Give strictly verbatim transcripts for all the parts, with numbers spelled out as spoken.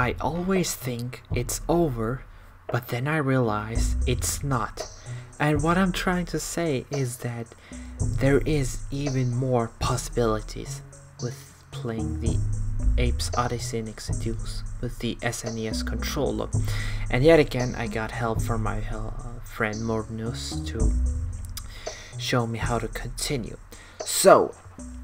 I always think it's over, but then I realize it's not. And what I'm trying to say is that there is even more possibilities with playing the Abe's Oddysee and Exoddus with the S N E S controller. And yet again, I got help from my uh, friend Mordnus to show me how to continue. So,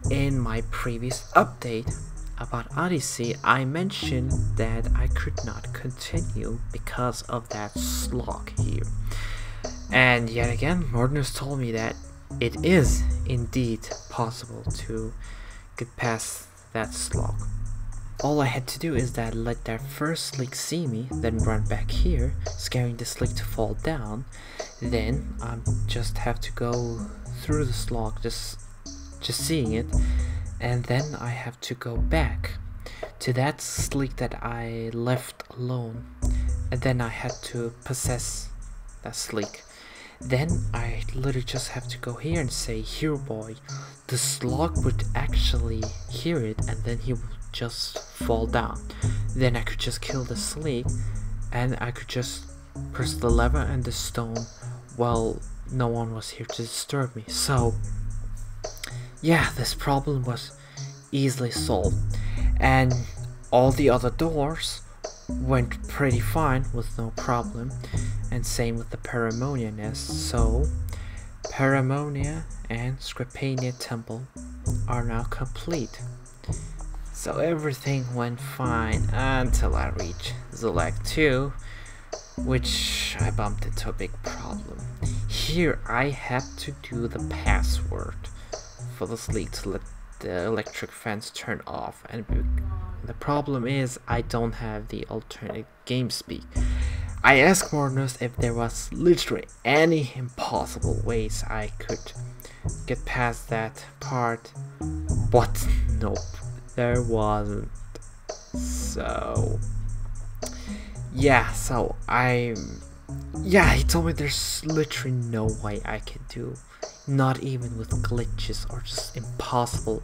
in my previous update about Odyssey, I mentioned that I could not continue because of that slog here. And yet again, Mordnus told me that it is indeed possible to get past that slog. All I had to do is that let that first Slig see me, then run back here, scaring the Slig to fall down. Then I just have to go through the slog, just, just seeing it, and then I have to go back to that Slig that I left alone, and then I had to possess that Slig. Then I literally just have to go here and say, "Here, boy." The slog would actually hear it, and then he would just fall down. Then I could just kill the Slig, and I could just press the lever and the stone while no one was here to disturb me. So yeah, this problem was easily solved, and all the other doors went pretty fine with no problem, and same with the Paramonia nest. So Paramonia and Scrabania temple are now complete. So everything went fine until I reached Zulag two, which I bumped into a big problem. Here I had to do the password for the Slig to let the electric fans turn off, and the problem is I don't have the alternate game speak. I asked Mordnus if there was literally any impossible ways I could get past that part, but nope, there wasn't. So yeah, so I, yeah, he told me there's literally no way I could do, not even with glitches or just impossible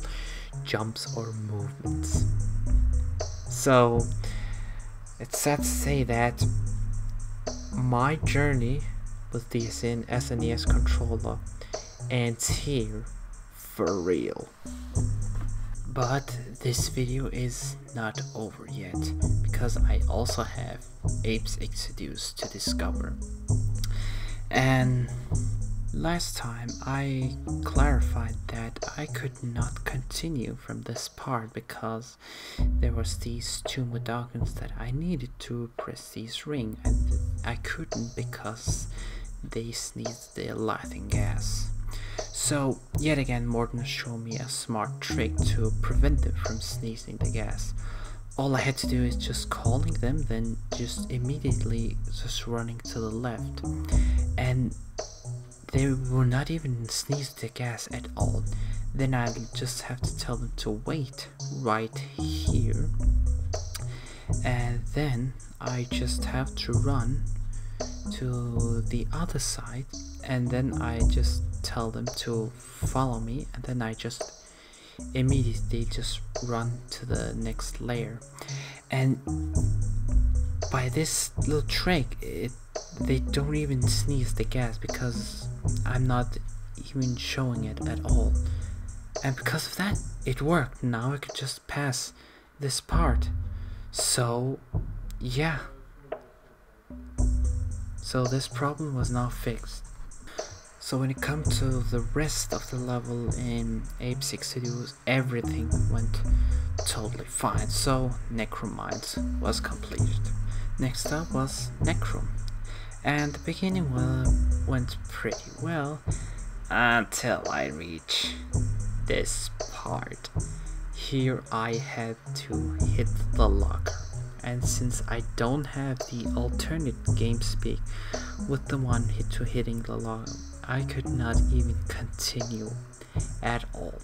jumps or movements. So it's sad to say that my journey with the S N E S controller ends here for real. But this video is not over yet, because I also have Abe's Exoddus to discover. And last time I clarified that I could not continue from this part because there was these two Mudokons that I needed to press these ring, and I couldn't because they sneezed their laughing gas. So yet again, Mordnus showed me a smart trick to prevent them from sneezing the gas. All I had to do is just calling them, then just immediately just running to the left, and they will not even sneeze the gas at all. Then I just have to tell them to wait right here, and then I just have to run to the other side, and then I just tell them to follow me, and then I just immediately just run to the next layer. And by this little trick, it they don't even sneeze the gas because I'm not even showing it at all, and because of that it worked. Now I could just pass this part. So yeah, so this problem was now fixed. So when it comes to the rest of the level in Abe's Exoddus, everything went totally fine. So Necrum Mines was completed. Next up was Necrum, and the beginning well, went pretty well until I reached this part. Here I had to hit the locker, and since I don't have the alternate game speak with the one hit to hitting the locker, I could not even continue at all.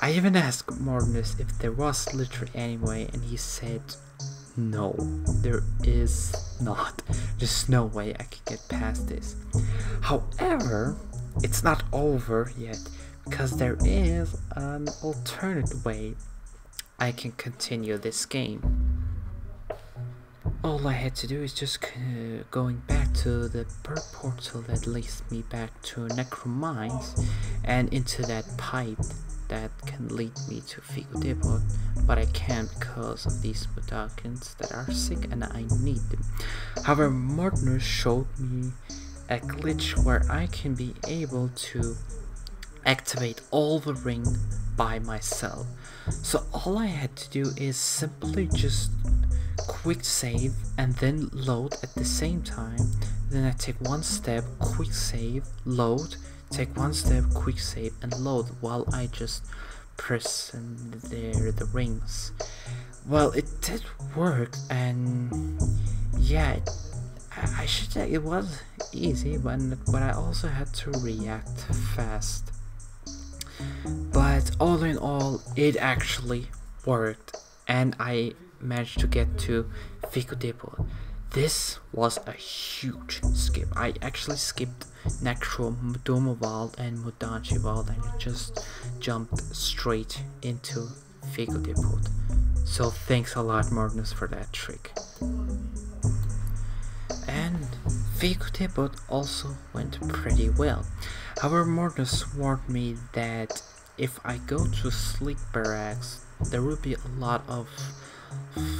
I even asked Mordnus if there was literally any way, and he said no, there is not. There's no way I could get past this. However, it's not over yet, because there is an alternate way I can continue this game. All I had to do is just uh, going back to the bird portal that leads me back to Necrum Mines and into that pipe that can lead me to FeeCo Depot, but I can't because of these Mudokons that are sick and I need them. However, Mordnus showed me a glitch where I can be able to activate all the ring by myself. So all I had to do is simply just quick save and then load at the same time. Then I take one step, quick save, load, take one step, quick save and load while I just press and there the rings. Well, it did work, and yeah, it, I, I should say it was easy, but, but I also had to react fast. But all in all, it actually worked and I managed to get to FeeCo Depot. This was a huge skip. I actually skipped Necrum, Mudomo Vault and Mudanchee Vault and it just jumped straight into FeeCo Depot. So thanks a lot, Mordnus, for that trick. And FeeCo Depot also went pretty well. However, Mordnus warned me that if I go to Slig Barracks, there will be a lot of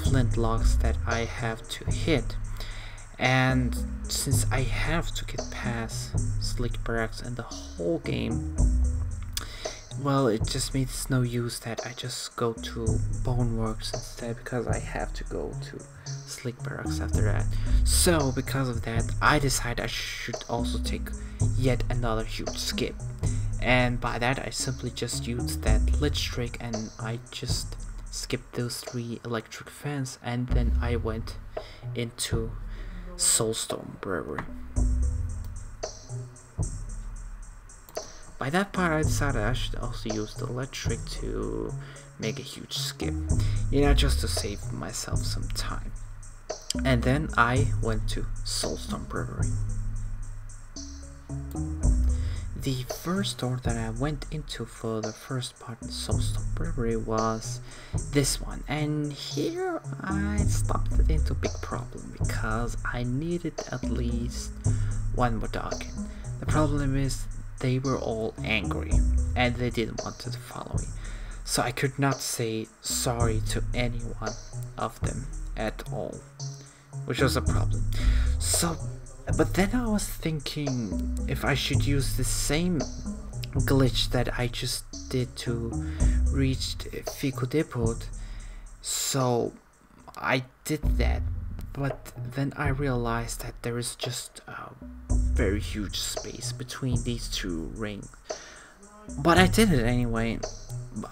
flintlocks that I have to hit, and since I have to get past Slig Barracks and the whole game, well, it just means it's no use that I just go to Boneworks instead, because I have to go to Slig Barracks after that. So because of that, I decide I should also take yet another huge skip, and by that I simply just used that glitch trick and I just skipped those three electric fans, and then I went into Soulstone Brewery. By that part I decided I should also use the electric to make a huge skip, you know, just to save myself some time. And then I went to Soulstone Brewery. The first store that I went into for the first part in Soulstone Brewery was this one, and here I stopped it into big problem because I needed at least one Mudokan. The problem is they were all angry and they didn't want to follow me, so I could not say sorry to any one of them at all, which was a problem. So but then I was thinking if I should use the same glitch that I just did to reach FeeCo Depot, so I did that, but then I realized that there is just a very huge space between these two rings. But I did it anyway,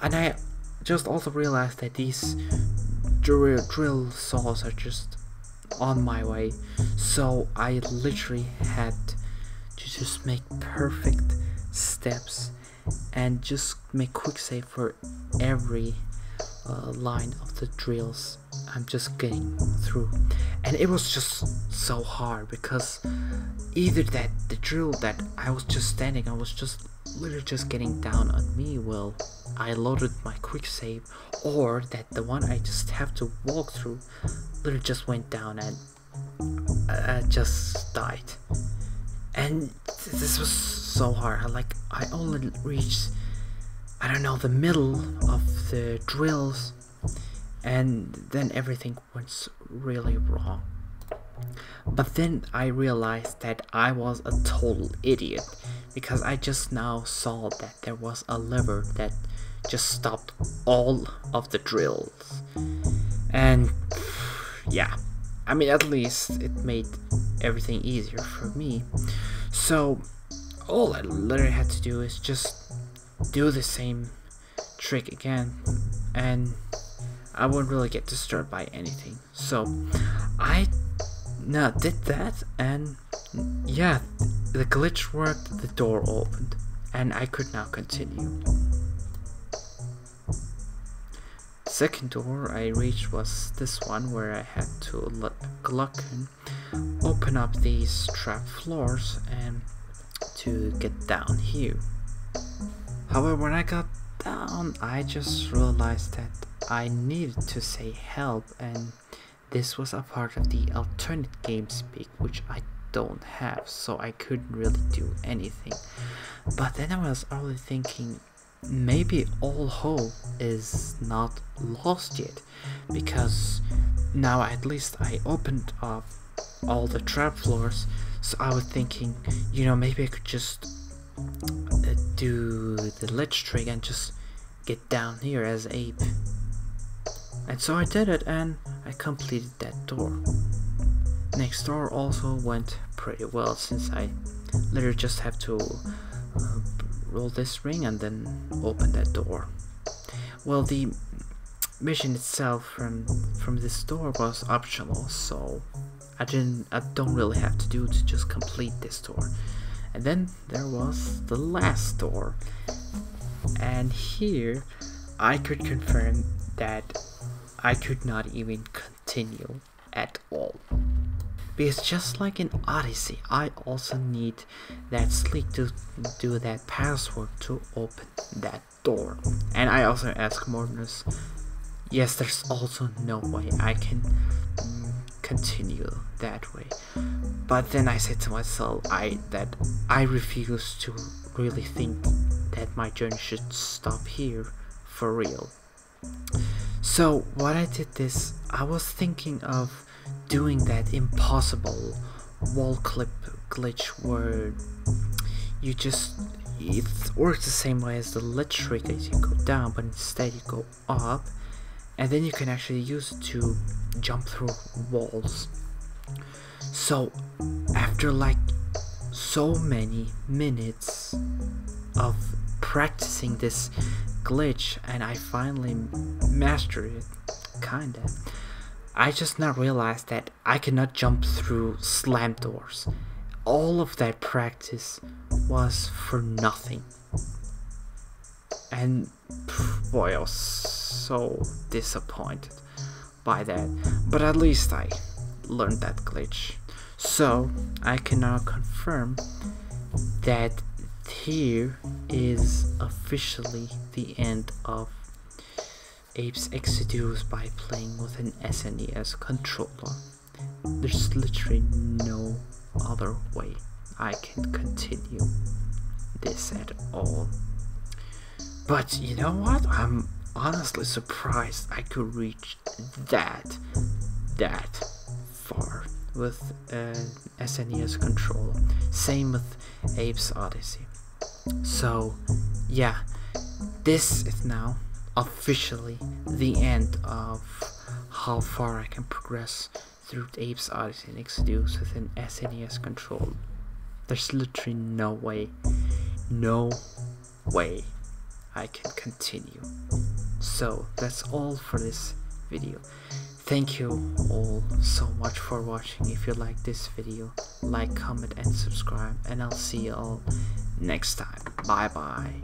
and I just also realized that these drill, drill saws are just on my way, so I literally had to just make perfect steps and just make quick save for every uh, line of the drills I'm just getting through. And it was just so hard because either that the drill that I was just standing I was just literally just getting down on me while I loaded my quick save, or that the one I just have to walk through literally just went down and uh, just died. And this was so hard. I, like I only reached, I don't know, the middle of the drills, and then everything went really wrong. But then I realized that I was a total idiot, because I just now saw that there was a lever that just stopped all of the drills. And yeah, I mean, at least it made everything easier for me. So all I literally had to do is just do the same trick again, and I wouldn't really get disturbed by anything. So I now did that, and yeah, the glitch worked, the door opened, and I could now continue. Second door I reached was this one, where I had to let Glucken open up these trap floors and to get down here. However, when I got down I just realized that I needed to say help, and This was a part of the alternate game speak, which I don't have, so I couldn't really do anything. But then I was only thinking, maybe all hope is not lost yet, because now at least I opened up all the trap floors. So I was thinking, you know, maybe I could just uh, do the ledge trick and just get down here as Abe. And so I did it, and I completed that door. Next door also went pretty well, since I literally just have to uh, roll this ring and then open that door. Well, the mission itself from from this door was optional, so I didn't I don't really have to do to just complete this door. And then there was the last door, and here I could confirm that I could not even continue at all, because just like in Odyssey, I also need that Slig to do that password to open that door. And I also asked Mordnus, yes, there's also no way I can mm, continue that way. But then I said to myself, I that I refuse to really think that my journey should stop here for real. So what I did this, I was thinking of doing that impossible wall clip glitch where you just, it works the same way as the ledge trick, as you go down, but instead you go up, and then you can actually use it to jump through walls. So after like so many minutes of practicing this glitch, and I finally mastered it, kinda, I just now realized that I cannot jump through slam doors. All of that practice was for nothing. And pff, boy, I was so disappointed by that. But at least I learned that glitch. So I can now confirm that here is officially the end of Abe's Exoddus by playing with an S N E S controller. There's literally no other way I can continue this at all. But you know what? I'm honestly surprised I could reach that, that far with an S N E S controller. Same with Abe's Oddysee. So yeah, this is now officially the end of how far I can progress through Abe's Oddysee and Exoddus with an S N E S control. There's literally no way, no way I can continue. So that's all for this video. Thank you all so much for watching. If you like this video, like, comment and subscribe, and I'll see you all next time. Bye bye.